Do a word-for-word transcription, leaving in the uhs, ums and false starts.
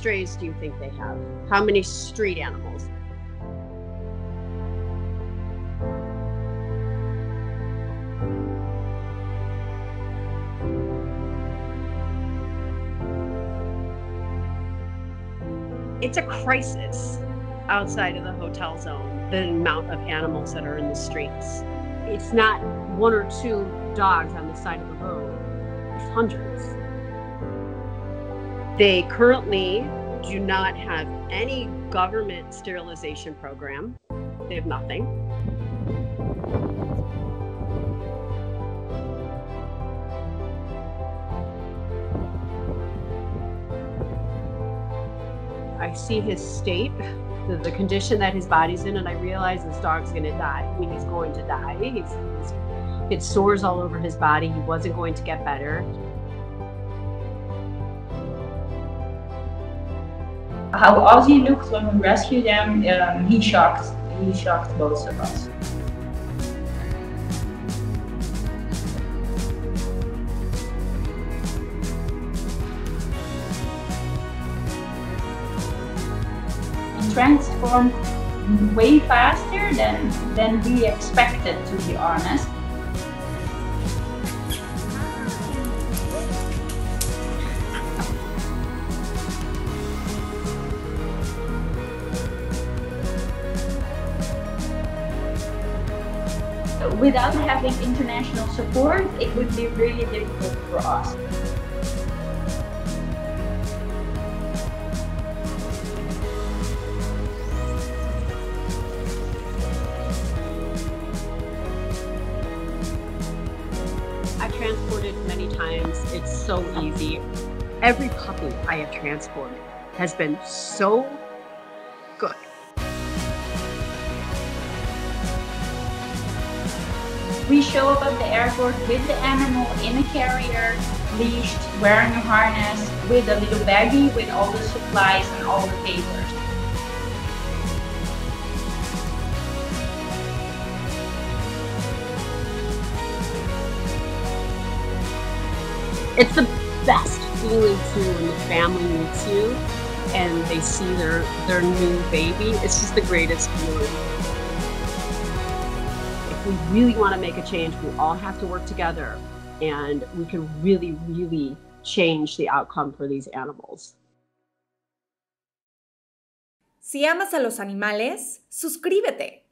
strays do you think they have? How many street animals? It's a crisis outside of the hotel zone, the amount of animals that are in the streets. It's not one or two dogs on the side of the road, it's hundreds. They currently do not have any government sterilization program. They have nothing. I see his state, the, the condition that his body's in, and I realize this dog's gonna die. I mean, he's going to die. He's, he's, it's sores all over his body. He wasn't going to get better. How Ozzy looked when we rescued him, um, he shocked. He shocked both of us. Transformed way faster than, than we expected, to be honest. Without having international support, it would be really difficult for us. Transported many times, it's so easy. Every puppy I have transported has been so good. We show up at the airport with the animal in a carrier, leashed, wearing a harness, with a little baggie with all the supplies and all the papers. It's the best feeling too when the family meets you and they see their, their new baby. It's just the greatest feeling. If we really want to make a change, we all have to work together, and we can really, really change the outcome for these animals. Si amas a los animales, suscríbete.